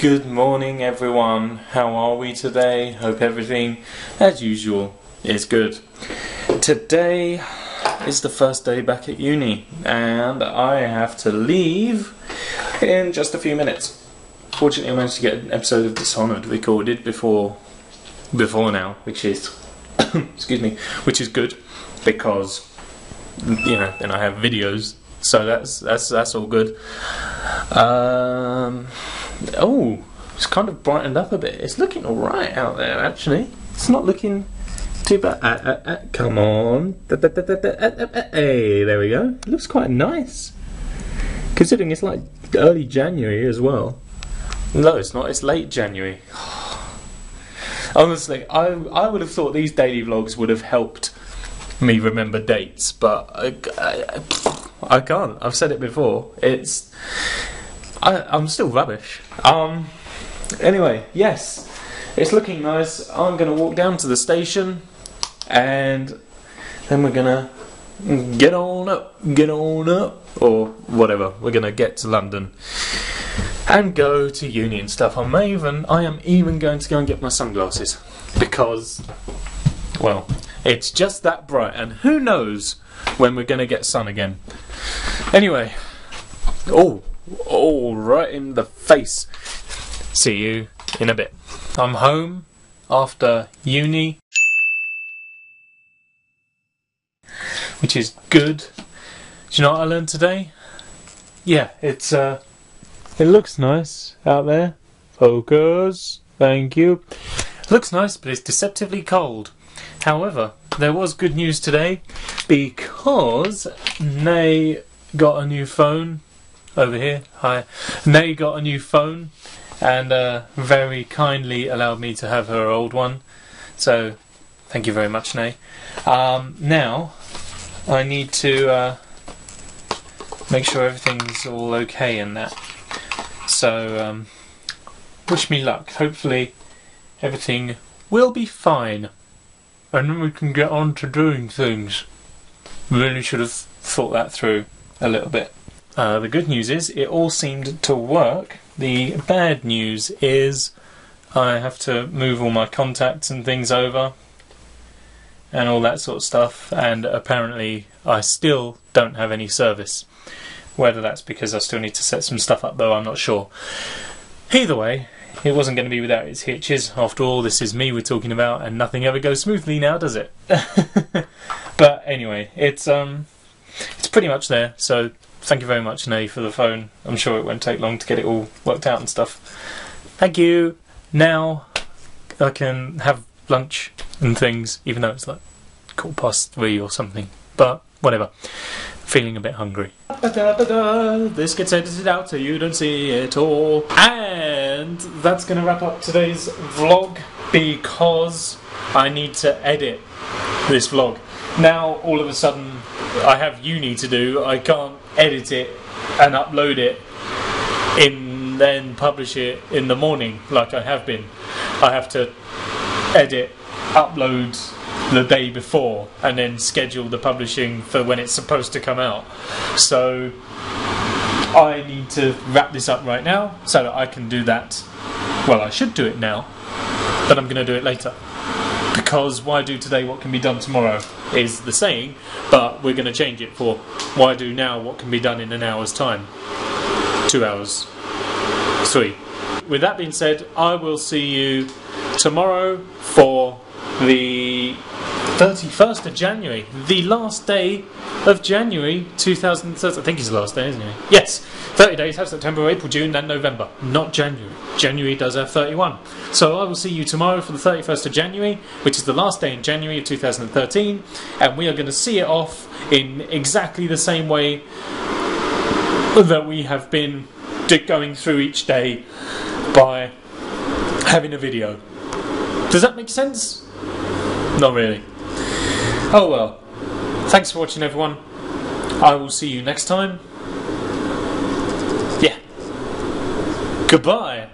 Good morning everyone, how are we today? Hope everything, as usual, is good. Today is the first day back at uni, and I have to leave in just a few minutes. Fortunately I managed to get an episode of Dishonored recorded before now, which is, excuse me, which is good, because, you know, then I have videos, so that's all good. Oh, it's kind of brightened up a bit. It's looking alright out there, actually. It's not looking too bad. Come on. Hey, there we go. It looks quite nice. Considering it's like early January as well. No, it's not. It's late January. Honestly, I would have thought these daily vlogs would have helped me remember dates, but I can't. I've said it before. It's... I'm still rubbish. Anyway, yes, it's looking nice. I'm going to walk down to the station, and then we're going to get on up, or whatever. We're going to get to London and go to uni and stuff. I am even going to go and get my sunglasses, because, well, it's just that bright, and who knows when we're going to get sun again. Anyway, oh, right in the face. See you in a bit. I'm home after uni, which is good. Do you know what I learned today? Yeah, it's it looks nice out there. Focus. Thank you. It looks nice, but it's deceptively cold. However, there was good news today, because Nay got a new phone. Over here, hi. Nay got a new phone, and very kindly allowed me to have her old one. So, thank you very much, Nay. Now, I need to make sure everything's all okay in that. So, wish me luck. Hopefully, everything will be fine, and then we can get on to doing things. Really should have thought that through a little bit. The good news is it all seemed to work. The bad news is I have to move all my contacts and things over and all that sort of stuff, and apparently I still don't have any service. Whether that's because I still need to set some stuff up though, I'm not sure. Either way, it wasn't going to be without its hitches. After all, this is me we're talking about, and nothing ever goes smoothly now, does it? But anyway, it's pretty much there, so thank you very much, Nay, for the phone. I'm sure it won't take long to get it all worked out and stuff. Thank you. Now I can have lunch and things, even though it's like 3:15 or something. But whatever. Feeling a bit hungry. This gets edited out so you don't see it all. And that's going to wrap up today's vlog, because I need to edit this vlog. Now, all of a sudden, I have uni to do. I can't edit it and upload it and then publish it in the morning like I have been. I have to edit, upload the day before, and then schedule the publishing for when it's supposed to come out. So I need to wrap this up right now so that I can do that. Well, I should do it now, but I'm going to do it later. Because why do today what can be done tomorrow is the saying, but we're going to change it for why do now what can be done in an hour's time. 2 hours. 3. With that being said, I will see you tomorrow for the 31st of January. The last day of January 2013. I think it's the last day, isn't it? Yes. 30 days have September, April, June and November. Not January. January does have 31. So I will see you tomorrow for the 31st of January, which is the last day in January of 2013. And we are going to see it off in exactly the same way that we have been going through each day by having a video. Does that make sense? Not really. Oh well. Thanks for watching, everyone. I will see you next time. Goodbye.